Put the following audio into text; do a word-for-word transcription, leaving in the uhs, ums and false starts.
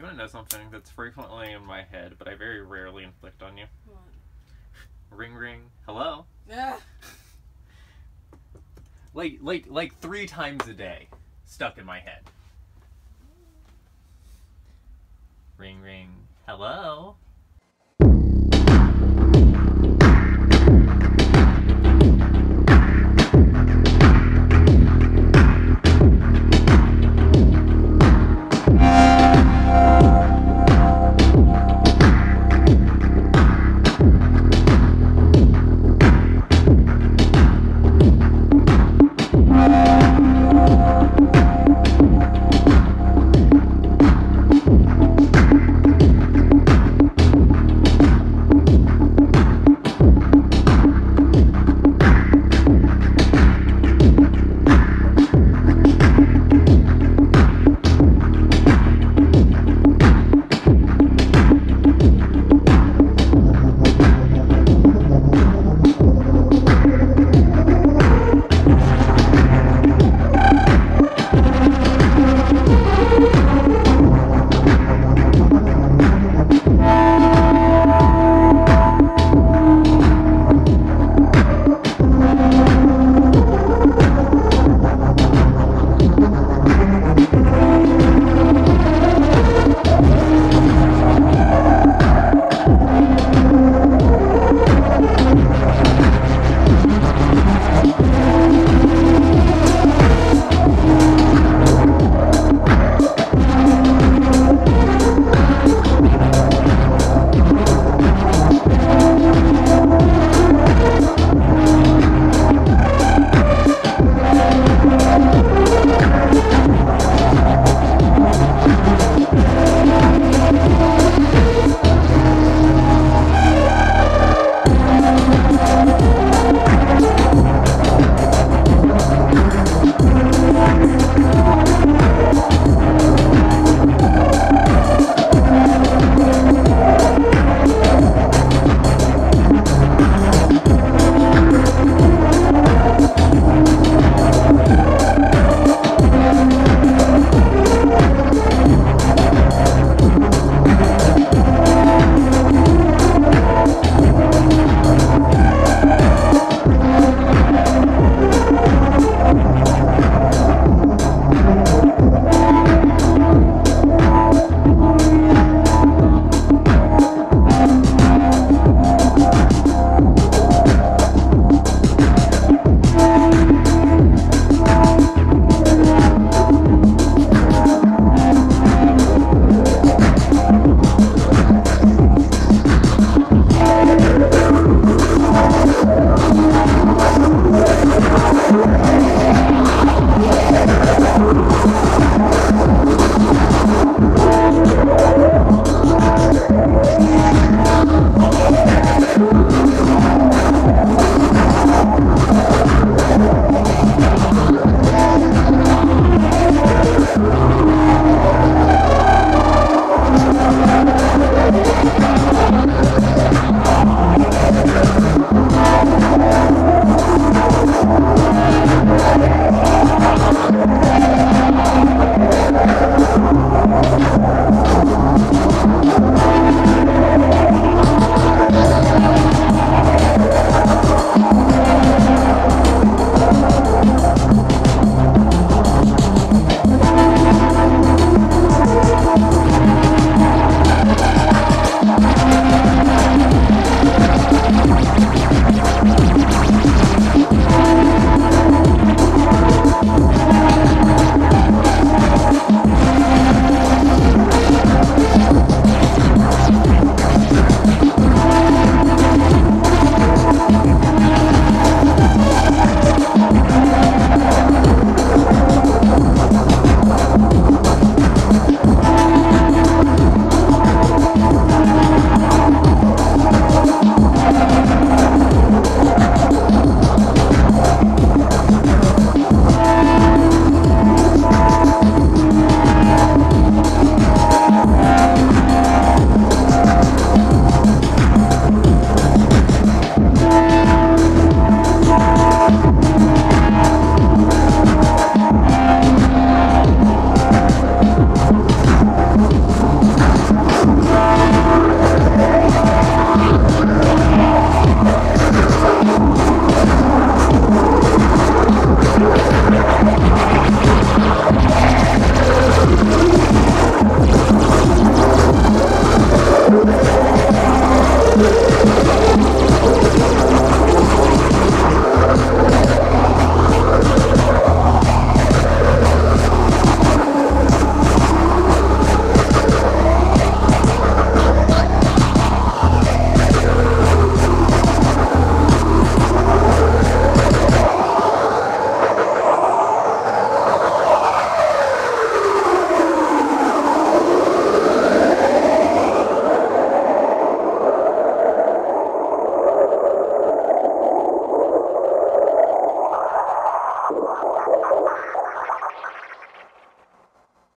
You want to know something that's frequently in my head, but I very rarely inflict on you? What? Ring ring. Hello? Yeah. like, like, like three times a day. Stuck in my head. Ring ring. Hello?